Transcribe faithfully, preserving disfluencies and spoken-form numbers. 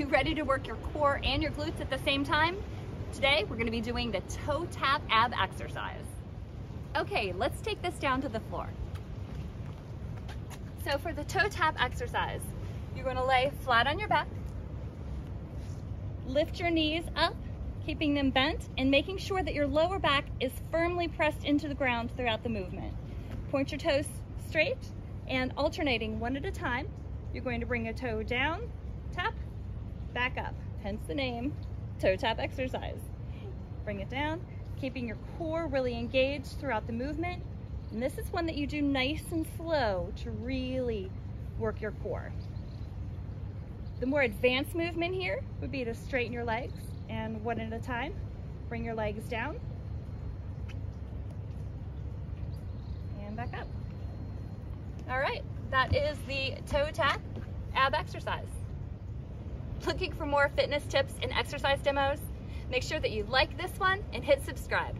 you ready to work your core and your glutes at the same time? Today, we're gonna be doing the toe tap ab exercise. Okay, let's take this down to the floor. So for the toe tap exercise, you're gonna lay flat on your back, lift your knees up, keeping them bent and making sure that your lower back is firmly pressed into the ground throughout the movement. Point your toes straight and alternating one at a time, you're going to bring a toe down, tap, back up, hence the name, toe tap exercise. Bring it down, keeping your core really engaged throughout the movement. And this is one that you do nice and slow to really work your core. The more advanced movement here would be to straighten your legs and one at a time, bring your legs down and back up. All right, that is the toe tap ab exercise. Looking for more fitness tips and exercise demos? Make sure that you like this one and hit subscribe.